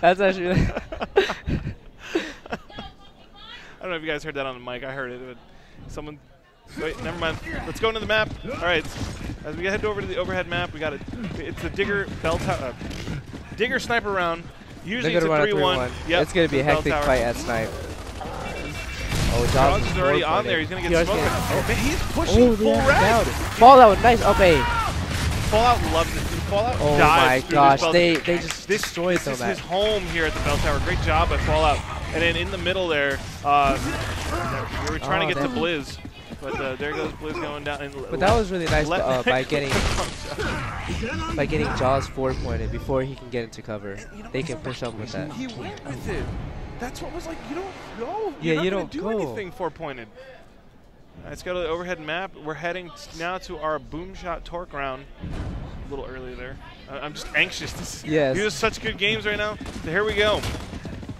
That's actually. I don't know if you guys heard that on the mic. I heard it. But someone. Wait, never mind. Let's go into the map. All right. As we head over to the overhead map, we got it. It's the Digger Bell Tower. Digger sniper round. Usually it's a 3-1. Yep, it's going to be a hectic fight at Snipe. Oh, Dobbs is already on there. He's going to get smoked. Oh, man, he's pushing full round. Fallout, nice up A. Fallout loves it. Fallout dives through this Bell Tower. Oh, my gosh. They just destroyed so bad. This is his home here at the Bell Tower. Great job by Fallout. And then in the middle there, we were trying to get to Blizz. But there goes Blizz going down. And but that was really nice by getting Jaws 4-pointed before he can get into cover. You know, they can push up with that. He went with it. That's what was like. You don't go. Yeah, you don't do anything 4-pointed. Let's go to the overhead map. We're heading now to our Boom Shot Torque round. A little early there. I'm just anxious to see. Yes. These are such good games right now. So here we go.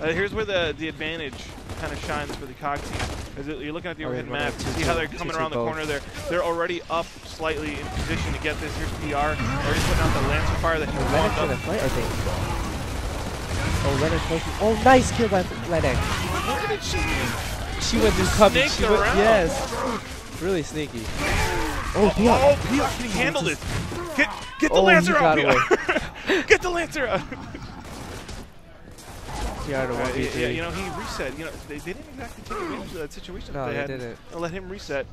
Here's where the advantage kind of shines for the Cog team. As you're looking at the overhead map, you see how they're coming around the corner there. They're already up slightly in position to get this. Here's PR. They're just putting out the Lancer fire that he wants up. Oh, Lennox pushing. Oh, nice kill by Lennox. Where did she go? She went through coverage. She went, yes. Really sneaky. Oh, PR. Oh, PR can handle this. Get the Lancer out, PR. Get the Lancer out. Yeah, you know, he reset. You know, they didn't exactly take advantage of that situation. No, they didn't. Let him reset.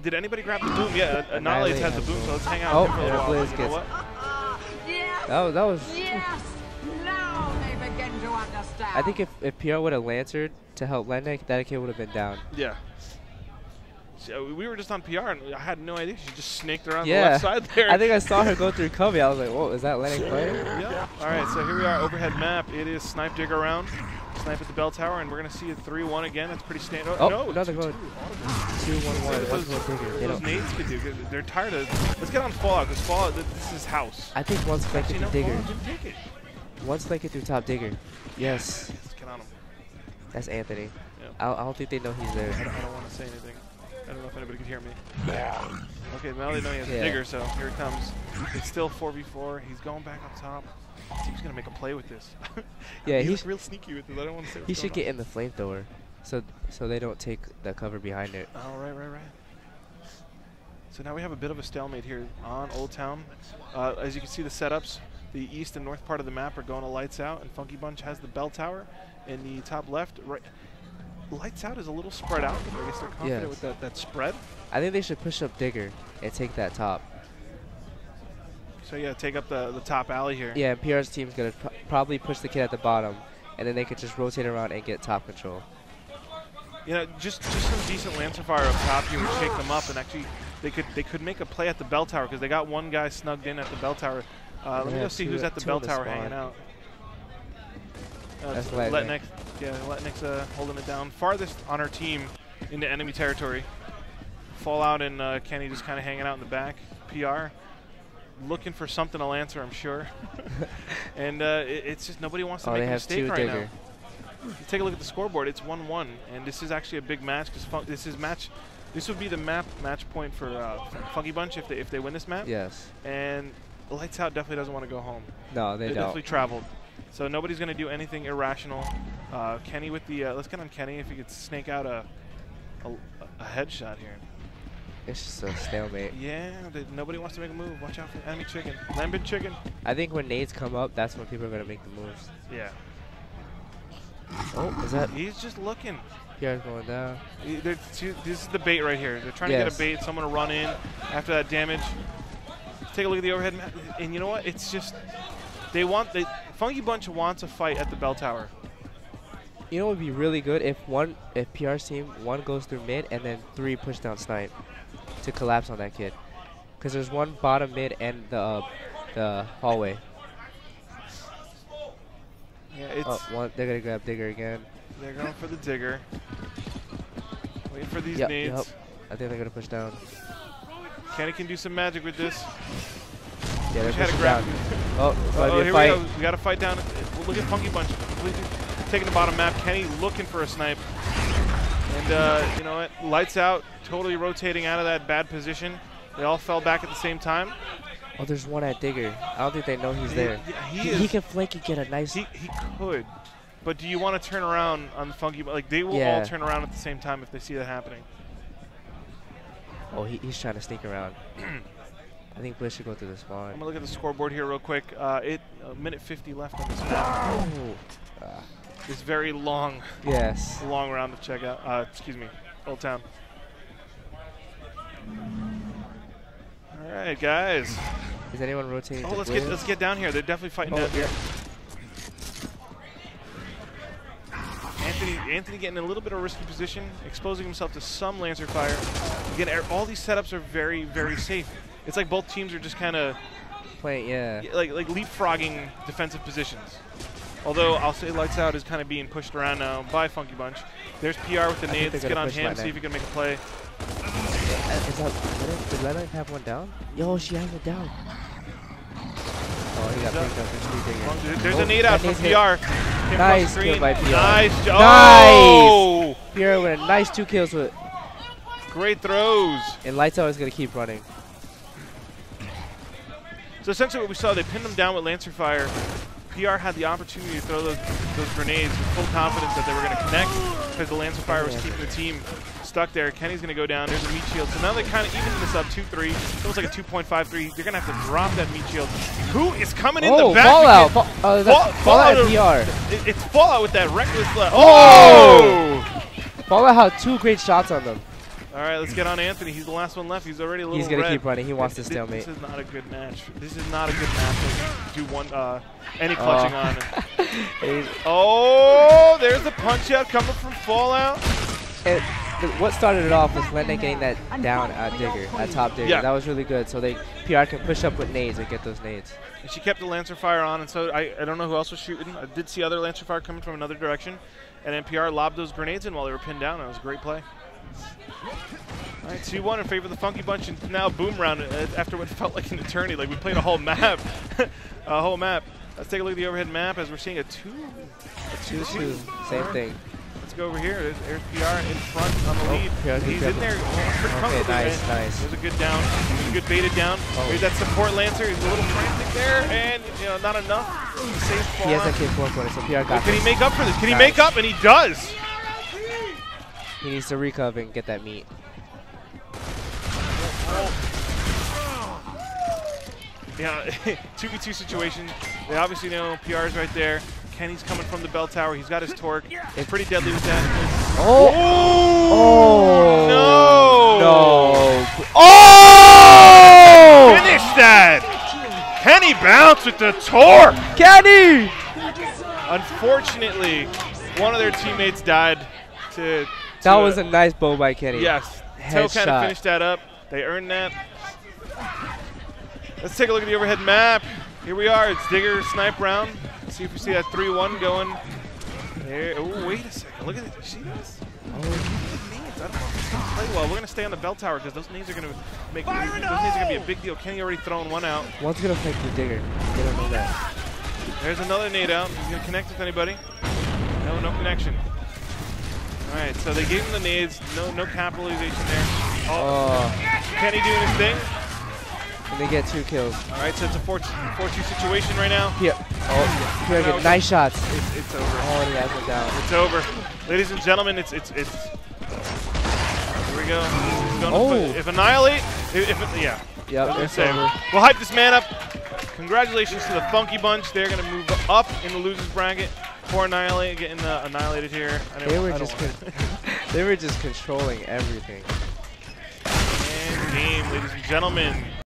Did anybody grab the boom? Yeah, Annihilate has the boom, so let's hang out. Oh, yeah, Blizz gets it. Yes, that was. Now they begin to understand. I think if PR would have Lancered to help Lennox, that kid would have been down. Yeah. So we were just on PR, and I had no idea. She just snaked around the left side there. I think I saw her go through Covey. I was like, whoa, is that Lennox player? Yeah. All right, so here we are, overhead map. It is Snipe Digger round. Snipe at the Bell Tower, and we're going to see a 3-1 again. That's pretty standard. Oh, no, another one. 2-1-1. Those nades could do. They're tired of. Let's get on Fallout, because Fallout, this is house. I think once flank it through Digger. Once flank it through top Digger. Yes. Get on him. That's Anthony. I don't think they know he's there. I don't want to say anything. I don't know if anybody could hear me. Okay, now they know he has a Digger, so here it comes. It's still 4v4. He's going back up top. He's going to make a play with this. Yeah, he's real sneaky with it. I don't want to say. He should get in the flamethrower, so they don't take the cover behind it. Oh, right. So now we have a bit of a stalemate here on Old Town. As you can see, the setups, the east and north part of the map are going to Lights Out, and Funky Bunch has the Bell Tower in the top left, right. Lights Out is a little spread out, but I guess they're confident with that spread. I think they should push up Digger and take that top. So yeah, take up the top alley here. Yeah, PR's team's going to probably push the kid at the bottom, and then they could just rotate around and get top control. You know, just some decent Lancer fire up top here would shake them up, and actually they could make a play at the Bell Tower because they got one guy snugged in at the Bell Tower. Let me go see who's at the Bell Tower hanging out. That's Letnick. Yeah, Letnick's holding it down. Farthest on our team into enemy territory. Fallout and Kenny just kind of hanging out in the back. PR looking for something to Lancer, I'm sure. And it's just nobody wants to make a mistake right now. Take a look at the scoreboard. It's 1-1, and this is actually a big match. This would be the match point for Funky Bunch if they win this map. Yes. And Lights Out definitely doesn't want to go home. No, they don't. They definitely traveled. So nobody's going to do anything irrational. Kenny with the let's get on Kenny if he could snake out a headshot here. It's just a stalemate. Yeah, nobody wants to make a move. Watch out for enemy chicken. Lambent chicken. I think when nades come up, that's when people are going to make the moves. Yeah. Oh, is that? He's just looking. PR's going down. This is the bait right here. They're trying to get a bait. Someone to run in after that damage. Take a look at the overhead map. And you know what? It's just Funky Bunch wants a fight at the Bell Tower. You know what would be really good if PR's team one goes through mid and then three push down Snipe to collapse on that kid, because there's one bottom mid and the hallway. Yeah, it's they're gonna grab Digger again. They're going for the Digger. Wait for these nades. Yep. I think they're gonna push down. Kenny can do some magic with this. Yeah, they're pushing down. Oh, here we go. We got a fight down. Look at Funky Bunch. Taking the bottom map. Kenny looking for a snipe. And you know what? Lights Out totally rotating out of that bad position. They all fell back at the same time. Oh, there's one at Digger. I don't think they know he's there. He can flank and get a nice... He could. But do you want to turn around on the Funky... Like, they will all turn around at the same time if they see that happening. Oh, he's trying to sneak around. I think Blitz should go through the spawn. I'm going to look at the scoreboard here real quick. A minute 50 left on this round. Oh. This very long, long round of checkout. Excuse me, Old Town. All right, guys. Is anyone rotating? Oh, let's get down here. They're definitely fighting down here. Anthony getting in a little bit of a risky position, exposing himself to some Lancer fire. Again, all these setups are very, very safe. It's like both teams are just kind of playing, like leapfrogging defensive positions. Although I'll say Lights Out is kind of being pushed around now by Funky Bunch. There's PR with the nade. Let's get on him, see if he can make a play. Did Lennon have one down? Yo, she has it down. Oh, he got picked up. There's a nade out from PR. Nice kill by PR. Nice. Oh! Nice. PR with a nice 2 kills with it. Great throws. And Lights Out is going to keep running. So essentially what we saw, they pinned them down with Lancer fire. PR had the opportunity to throw those grenades with full confidence that they were going to connect because the Lancer fire was keeping the team stuck there. Kenny's going to go down. There's a meat shield. So now they kind of evening this up 2-3. It was like a 2.53. They're going to have to drop that meat shield. Who is coming in the back? Fallout. Fallout and PR. It's Fallout with that reckless left. Oh! Fallout had 2 great shots on them. All right, let's get on Anthony. He's the last one left. He's already a little red. He's going to keep running. He wants to stalemate. This is not a good match. This is not a good match. Do one, any clutching on. Oh, there's a punch-out coming from Fallout. And what started it off was Lennon getting that down at Digger, at top Digger. Yeah. That was really good. So they PR can push up with nades and get those nades. And she kept the Lancer fire on, and so I don't know who else was shooting. I did see other Lancer fire coming from another direction. And then PR lobbed those grenades in while they were pinned down. That was a great play. All right, 2-1 in favor of the Funky Bunch, and now boom round after what felt like an eternity. Like we played a whole map, Let's take a look at the overhead map as we're seeing a two-two. Same thing. Let's go over here. There's PR in front on the lead. He's in there. Okay, nice, nice. There's a good down, a good baited down. Here's that support Lancer. He's a little frantic there, and you know not enough. He has that K420, so PR got. Can he make up for this? Can he make up? And he does. He needs to recover and get that meat. Yeah, 2v2 situation. They obviously know PR's right there. Kenny's coming from the Bell Tower. He's got his torque. It's pretty deadly with that. Oh! Oh! No! No! Oh! Finish that! Kenny bounced with the torque! Kenny! Unfortunately, one of their teammates died to... That was a nice bow by Kenny. Yes. Toe kind of finished that up. They earned that. Let's take a look at the overhead map. Here we are. It's Digger snipe round. Let's see if we see that 3-1 going. There. Oh, wait a second. Look at it. You see this? Oh, these nades. I don't know if it's going to play well. We're going to stay on the Bell Tower because those nades are going to make. Those nades are going to be a big deal. Kenny already thrown one out. One's going to take the Digger. They don't know that. There's another nade out. He's going to connect with anybody. No, no connection. All right, so they gave him the nades. No capitalization there. Oh. Kenny doing his thing. And they get 2 kills. All right, so it's a 4-2 situation right now. Yeah. Oh, yeah. Nice shots. It's over. Oh, yeah, went down. It's over. Ladies and gentlemen, it's. Here we go. Oh. If Annihilate, yeah. Yep, it's over. We'll hype this man up. Congratulations to the Funky Bunch. They're going to move up in the losers bracket. Poor Annihilate getting annihilated here. They were just controlling everything. And game, ladies and gentlemen.